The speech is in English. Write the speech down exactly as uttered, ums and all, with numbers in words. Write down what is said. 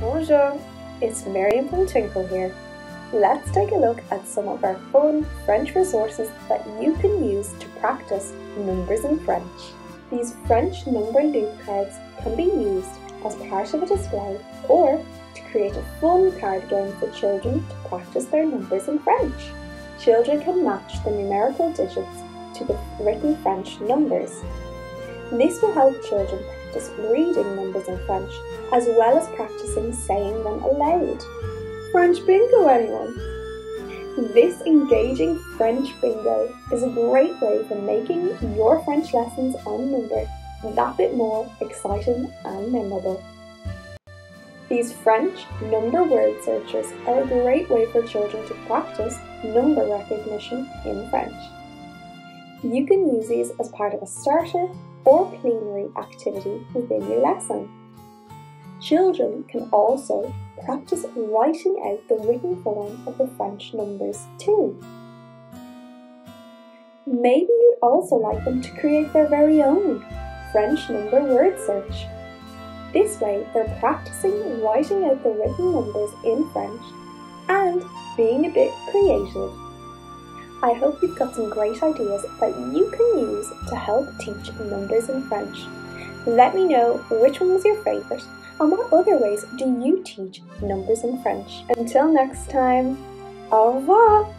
Bonjour, it's Miriam from Twinkle here. Let's take a look at some of our fun French resources that you can use to practice numbers in French. These French number loop cards can be used as part of a display or to create a fun card game for children to practice their numbers in French. Children can match the numerical digits to the written French numbers. This will help children practice reading numbers in French as well as practicing saying them aloud. French bingo, anyone? This engaging French bingo is a great way for making your French lessons on number that bit more exciting and memorable. These French number word searches are a great way for children to practice number recognition in French. You can use these as part of a starter or plenary activity within your lesson. Children can also practice writing out the written form of the French numbers too. Maybe you'd also like them to create their very own French number word search. This way they're practicing writing out the written numbers in French and being a bit creative. I hope you've got some great ideas that you can use to help teach numbers in French. Let me know which one was your favourite and what other ways do you teach numbers in French. Until next time, au revoir!